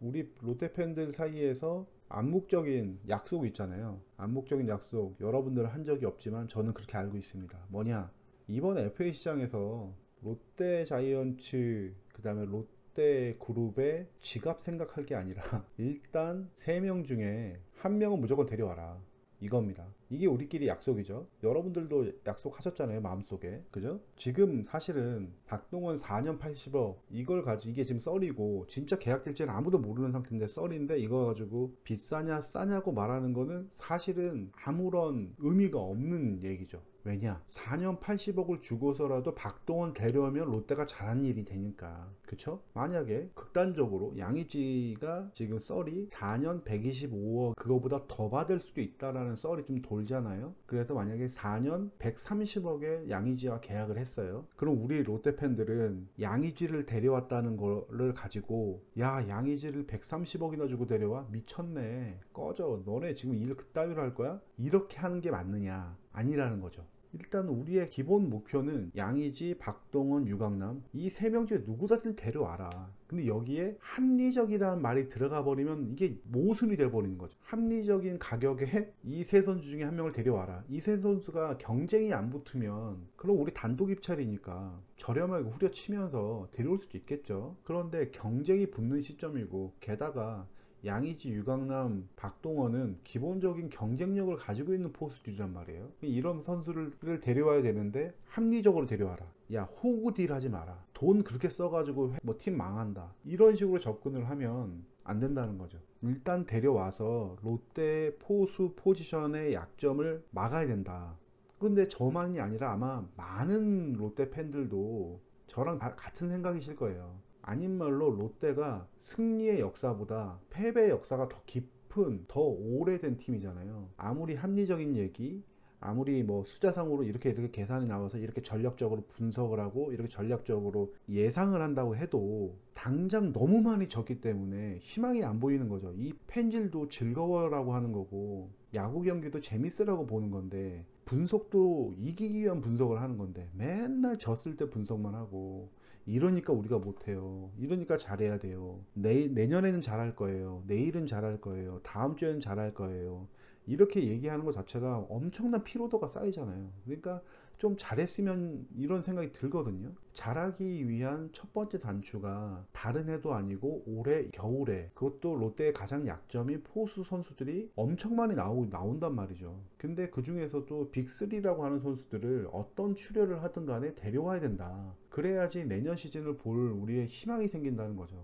우리 롯데 팬들 사이에서 암묵적인 약속 있잖아요. 암묵적인 약속, 여러분들은 한 적이 없지만 저는 그렇게 알고 있습니다. 뭐냐, 이번 FA 시장에서 롯데자이언츠 그 다음에 롯데 그룹의 지갑 생각할 게 아니라 일단 3명 중에 1명은 무조건 데려와라, 이겁니다. 이게 우리끼리 약속이죠. 여러분들도 약속하셨잖아요, 마음속에. 그죠? 지금 사실은 박동원 4년 80억 이걸 가지고, 이게 지금 썰이고 진짜 계약될지는 아무도 모르는 상태인데 썰인데, 이거 가지고 비싸냐 싸냐고 말하는 거는 사실은 아무런 의미가 없는 얘기죠. 왜냐, 4년 80억을 주고서라도 박동원 데려오면 롯데가 잘한 일이 되니까. 그쵸? 만약에 극단적으로 양의지가 지금 썰이 4년 125억 그거보다 더 받을 수도 있다라는 썰이 좀 돌잖아요. 그래서 만약에 4년 130억에 양의지와 계약을 했어요. 그럼 우리 롯데 팬들은 양의지를 데려왔다는 거를 가지고, 야, 양의지를 130억이나 주고 데려와? 미쳤네, 꺼져, 너네 지금 일 그따위로 할 거야? 이렇게 하는 게 맞느냐? 아니라는 거죠. 일단 우리의 기본 목표는 양의지, 박동원, 유강남 이 3명 중에 누구든 데려와라. 근데 여기에 합리적이라는 말이 들어가 버리면 이게 모순이 돼 버리는 거죠. 합리적인 가격에 이 3선수 중에 1명을 데려와라. 이 3선수가 경쟁이 안 붙으면 그럼 우리 단독 입찰이니까 저렴하게 후려치면서 데려올 수도 있겠죠. 그런데 경쟁이 붙는 시점이고, 게다가 양의지, 유강남, 박동원은 기본적인 경쟁력을 가지고 있는 포수들이란 말이에요. 이런 선수를 데려와야 되는데 합리적으로 데려와라. 야, 호구 딜 하지 마라. 돈 그렇게 써가지고 뭐 팀 망한다. 이런 식으로 접근을 하면 안 된다는 거죠. 일단 데려와서 롯데 포수 포지션의 약점을 막아야 된다. 근데 저만이 아니라 아마 많은 롯데 팬들도 저랑 같은 생각이실 거예요. 아닌 말로 롯데가 승리의 역사보다 패배의 역사가 더 깊은, 더 오래된 팀이잖아요. 아무리 합리적인 얘기, 아무리 뭐 숫자상으로 이렇게 계산이 나와서 이렇게 전략적으로 분석을 하고 이렇게 전략적으로 예상을 한다고 해도 당장 너무 많이 졌기 때문에 희망이 안 보이는 거죠. 이 팬질도 즐거워라고 하는 거고, 야구 경기도 재밌으라고 보는 건데, 분석도 이기기 위한 분석을 하는 건데 맨날 졌을 때 분석만 하고, 이러니까 우리가 못해요, 이러니까 잘해야 돼요, 내년에는 잘할 거예요, 내일은 잘할 거예요, 다음 주에는 잘할 거예요, 이렇게 얘기하는 것 자체가 엄청난 피로도가 쌓이잖아요. 그러니까 좀 잘했으면 이런 생각이 들거든요. 잘하기 위한 첫 번째 단추가 다른 해도 아니고 올해 겨울에, 그것도 롯데의 가장 약점이 포수 선수들이 엄청 많이 나온단 말이죠. 근데 그 중에서도 빅3라고 하는 선수들을 어떤 출혈을 하든 간에 데려와야 된다. 그래야지 내년 시즌을 볼 우리의 희망이 생긴다는 거죠.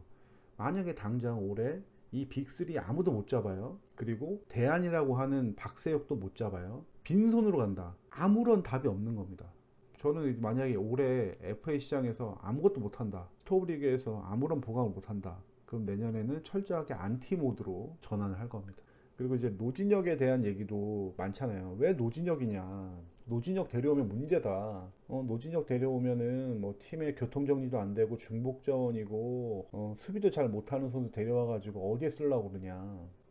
만약에 당장 올해 이 빅3 아무도 못 잡아요. 그리고 대안이라고 하는 박세혁도 못 잡아요. 빈손으로 간다. 아무런 답이 없는 겁니다. 저는 만약에 올해 FA 시장에서 아무것도 못한다, 스토브리그에서 아무런 보강을 못한다, 그럼 내년에는 철저하게 안티 모드로 전환을 할 겁니다. 그리고 이제 노진혁에 대한 얘기도 많잖아요. 왜 노진혁이냐, 노진혁 데려오면 문제다, 노진혁 데려오면은 뭐 팀의 교통정리도 안 되고 중복전이고 수비도 잘 못하는 선수 데려와 가지고 어디에 쓰려고 그러냐.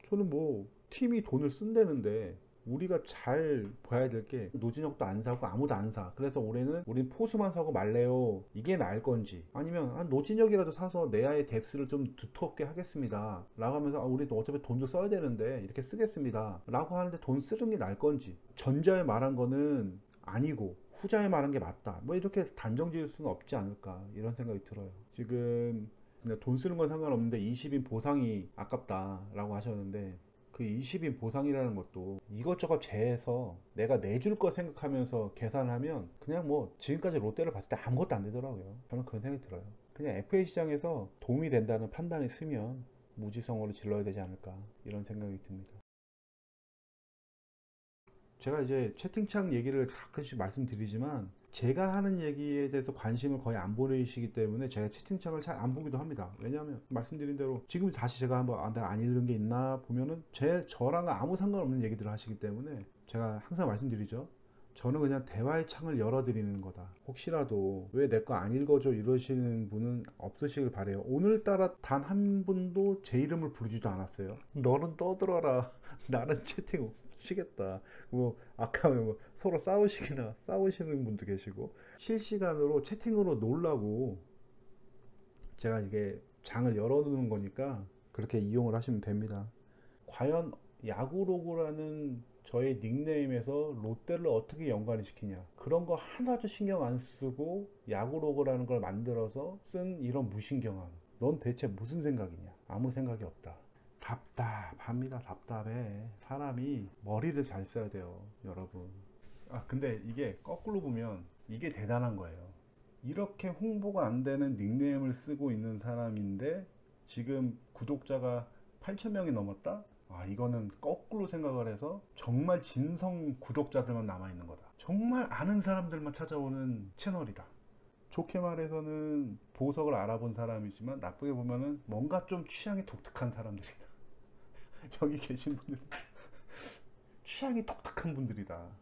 저는 뭐 팀이 돈을 쓴다는데 우리가 잘 봐야 될 게, 노진혁도 안 사고 아무도 안 사, 그래서 올해는 우린 포수만 사고 말래요, 이게 나을 건지, 아니면 아, 노진혁이라도 사서 내야의 뎁스를 좀 두텁게 하겠습니다 라고 하면서, 아, 우리도 어차피 돈도 써야 되는데 이렇게 쓰겠습니다 라고 하는데 돈 쓰는 게 나을 건지, 전자에 말한 거는 아니고 후자에 말한 게 맞다, 뭐 이렇게 단정 지을 수는 없지 않을까, 이런 생각이 들어요. 지금 돈 쓰는 건 상관없는데 20인 보상이 아깝다 라고 하셨는데, 그 20인 보상이라는 것도 이것저것 제해서 내가 내줄 거 생각하면서 계산하면 그냥 뭐 지금까지 롯데를 봤을 때 아무것도 안 되더라고요. 저는 그런 생각이 들어요. 그냥 FA 시장에서 도움이 된다는 판단이 쓰면 무지성으로 질러야 되지 않을까, 이런 생각이 듭니다. 제가 이제 채팅창 얘기를 가끔씩 말씀드리지만 제가 하는 얘기에 대해서 관심을 거의 안 보내시기 때문에 제가 채팅창을 잘 안 보기도 합니다. 왜냐하면 말씀드린 대로 지금 다시 제가 한번 내가 안 읽은 게 있나 보면은 저랑 아무 상관없는 얘기들을 하시기 때문에 제가 항상 말씀드리죠. 저는 그냥 대화의 창을 열어드리는 거다. 혹시라도 왜 내 거 안 읽어줘 이러시는 분은 없으시길 바래요. 오늘따라 단 한 분도 제 이름을 부르지도 않았어요. 너는 떠들어라, 나는 채팅 쉬겠다, 뭐 아까 뭐 서로 싸우시는 분도 계시고, 실시간으로 채팅으로 놀라고 제가 이게 장을 열어두는 거니까 그렇게 이용을 하시면 됩니다. 과연 야구로그라는 저의 닉네임에서 롯데를 어떻게 연관을 시키냐, 그런 거 하나도 신경 안 쓰고 야구로그라는 걸 만들어서 쓴 이런 무신경함, 넌 대체 무슨 생각이냐? 아무 생각이 없다. 답답합니다. 답답해. 사람이 머리를 잘 써야 돼요, 여러분. 아, 근데 이게 거꾸로 보면 이게 대단한 거예요. 이렇게 홍보가 안 되는 닉네임을 쓰고 있는 사람인데 지금 구독자가 8,000명이 넘었다? 아, 이거는 거꾸로 생각을 해서 정말 진성 구독자들만 남아있는 거다. 정말 아는 사람들만 찾아오는 채널이다. 좋게 말해서는 보석을 알아본 사람이지만 나쁘게 보면은 뭔가 좀 취향이 독특한 사람들이다. 여기 계신 분들 취향이 독특한 분들이다.